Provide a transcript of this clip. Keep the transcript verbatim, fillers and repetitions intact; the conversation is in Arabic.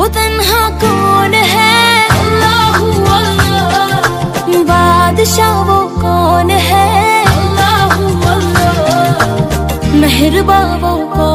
وطنها كونها الله والله بعد شعبه كونها الله والله مهر بابا.